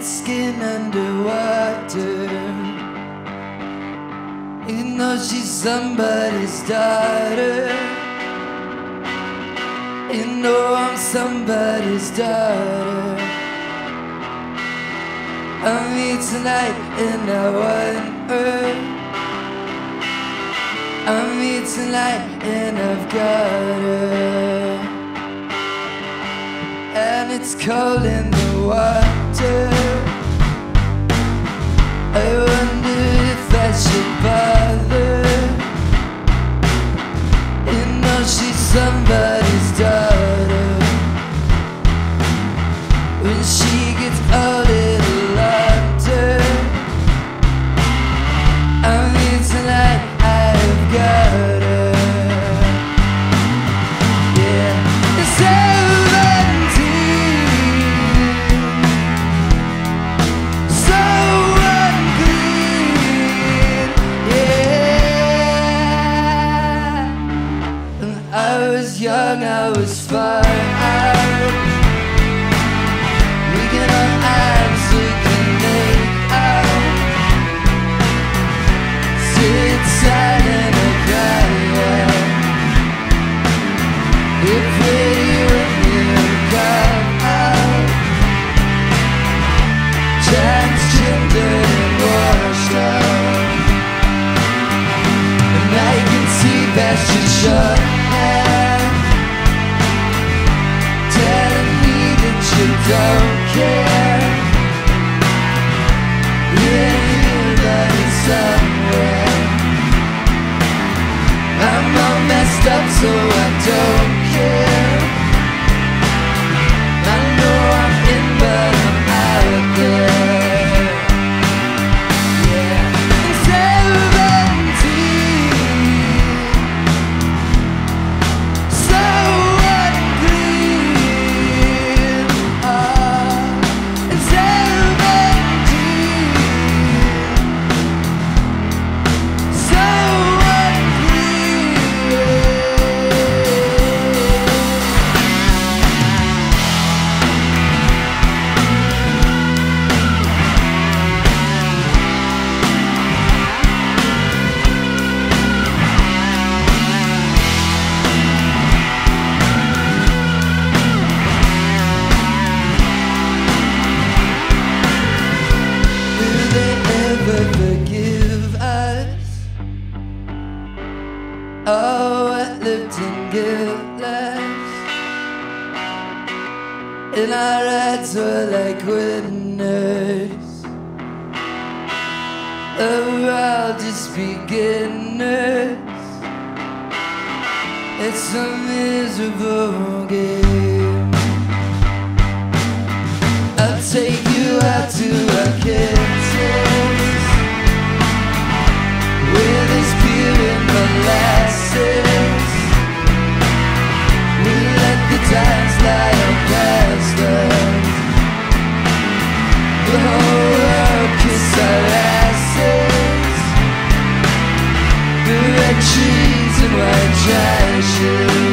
Red skin underwater. Even though she's somebody's daughter. You know I'm somebody's daughter. I'm here tonight and I want her. I'm here tonight and I've got her. And it's cold in the water. I wonder if I should bother. You know she's somebody's daughter. When she gets old it'll haunt her. I'm here tonight, I've got her. Yeah, it's 17, so unclean, yeah. And I was young, I was far out. We can all abs, we can make out. Sit tight and I'll cry out. You're pretty when you come out. Transgender and washed out. And I can see that she's shut out. Telling me that you don't care. Yeah, you love it somewhere. I'm all messed up so I don't care. I know I'm in but I'm out there. Yeah, I'm 17, so unclean. I'm 17, so unclean. Will they ever forgive us? Oh, I lived in guiltless, and our rides were like winners. Oh, we're all just beginners. It's a miserable game. I'll take you out to our kittens. With this beer and molasses, we let the times lie past us. The whole world kiss our asses. The red trees and white trash.